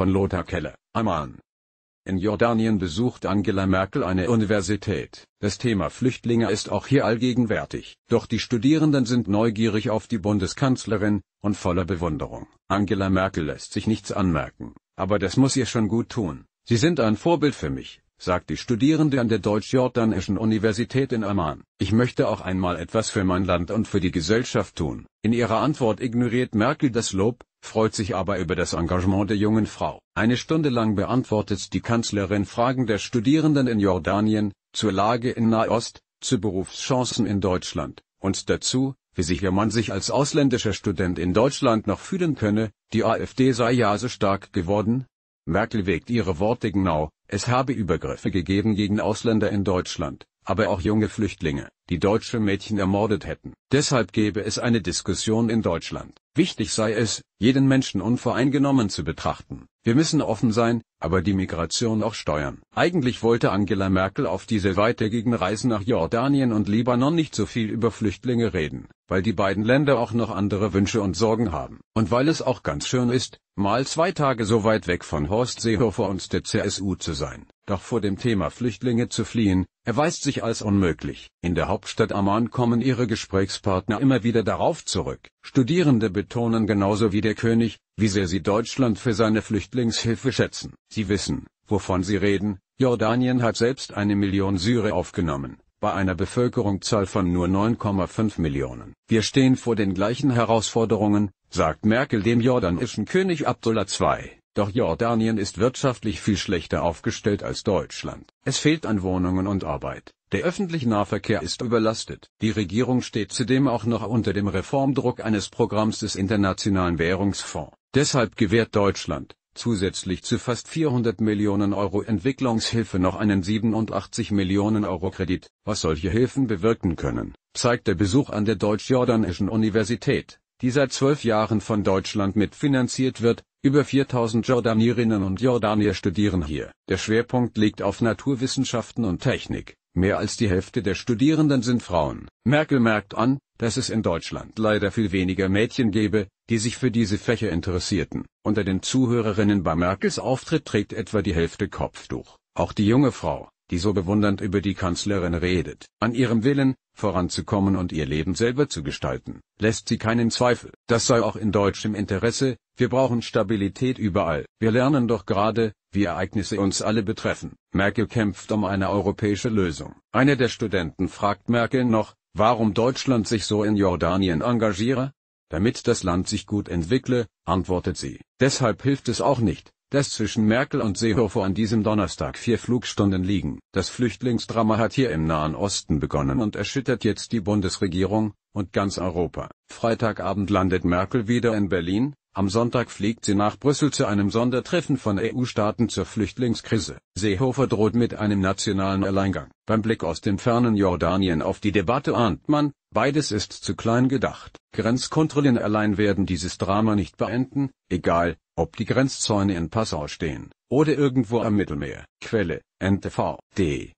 von Lothar Keller, Amman. In Jordanien besucht Angela Merkel eine Universität. Das Thema Flüchtlinge ist auch hier allgegenwärtig, doch die Studierenden sind neugierig auf die Bundeskanzlerin und voller Bewunderung. Angela Merkel lässt sich nichts anmerken, aber das muss ihr schon gut tun. Sie sind ein Vorbild für mich, sagt die Studierende an der deutsch-jordanischen Universität in Amman. Ich möchte auch einmal etwas für mein Land und für die Gesellschaft tun. In ihrer Antwort ignoriert Merkel das Lob, freut sich aber über das Engagement der jungen Frau. Eine Stunde lang beantwortet die Kanzlerin Fragen der Studierenden in Jordanien, zur Lage in Nahost, zu Berufschancen in Deutschland, und dazu, wie sicher man sich als ausländischer Student in Deutschland noch fühlen könne, die AfD sei ja so stark geworden. Merkel wägt ihre Worte genau, es habe Übergriffe gegeben gegen Ausländer in Deutschland, aber auch junge Flüchtlinge, die deutsche Mädchen ermordet hätten. Deshalb gäbe es eine Diskussion in Deutschland. Wichtig sei es, jeden Menschen unvoreingenommen zu betrachten. Wir müssen offen sein, aber die Migration auch steuern. Eigentlich wollte Angela Merkel auf diese weitergehenden Reisen nach Jordanien und Libanon nicht so viel über Flüchtlinge reden, weil die beiden Länder auch noch andere Wünsche und Sorgen haben. Und weil es auch ganz schön ist, mal 2 Tage so weit weg von Horst Seehofer und der CSU zu sein. Doch vor dem Thema Flüchtlinge zu fliehen, erweist sich als unmöglich. In der Hauptstadt Amman kommen ihre Gesprächspartner immer wieder darauf zurück. Studierende betonen genauso wie der König, wie sehr sie Deutschland für seine Flüchtlingshilfe schätzen. Sie wissen, wovon sie reden. Jordanien hat selbst 1 Million Syrer aufgenommen, bei einer Bevölkerungszahl von nur 9,5 Millionen. Wir stehen vor den gleichen Herausforderungen, sagt Merkel dem jordanischen König Abdullah II. Doch Jordanien ist wirtschaftlich viel schlechter aufgestellt als Deutschland. Es fehlt an Wohnungen und Arbeit. Der öffentliche Nahverkehr ist überlastet. Die Regierung steht zudem auch noch unter dem Reformdruck eines Programms des Internationalen Währungsfonds. Deshalb gewährt Deutschland, zusätzlich zu fast 400 Millionen Euro Entwicklungshilfe noch einen 87 Millionen Euro Kredit. Was solche Hilfen bewirken können, zeigt der Besuch an der deutsch-jordanischen Universität, die seit 12 Jahren von Deutschland mitfinanziert wird. Über 4000 Jordanierinnen und Jordanier studieren hier. Der Schwerpunkt liegt auf Naturwissenschaften und Technik. Mehr als die Hälfte der Studierenden sind Frauen. Merkel merkt an, dass es in Deutschland leider viel weniger Mädchen gäbe, die sich für diese Fächer interessierten. Unter den Zuhörerinnen bei Merkels Auftritt trägt etwa die Hälfte Kopftuch. Auch die junge Frau, die so bewundernd über die Kanzlerin redet, an ihrem Willen, voranzukommen und ihr Leben selber zu gestalten, lässt sie keinen Zweifel. Das sei auch in deutschem Interesse, wir brauchen Stabilität überall. Wir lernen doch gerade, wie Ereignisse uns alle betreffen. Merkel kämpft um eine europäische Lösung. Einer der Studenten fragt Merkel noch, warum Deutschland sich so in Jordanien engagiere? Damit das Land sich gut entwickle, antwortet sie. Deshalb hilft es auch nicht, dass zwischen Merkel und Seehofer an diesem Donnerstag 4 Flugstunden liegen. Das Flüchtlingsdrama hat hier im Nahen Osten begonnen und erschüttert jetzt die Bundesregierung und ganz Europa. Freitagabend landet Merkel wieder in Berlin, am Sonntag fliegt sie nach Brüssel zu einem Sondertreffen von EU-Staaten zur Flüchtlingskrise. Seehofer droht mit einem nationalen Alleingang. Beim Blick aus dem fernen Jordanien auf die Debatte ahnt man, beides ist zu klein gedacht. Grenzkontrollen allein werden dieses Drama nicht beenden, egal ob die Grenzzäune in Passau stehen oder irgendwo am Mittelmeer. Quelle: NTV.de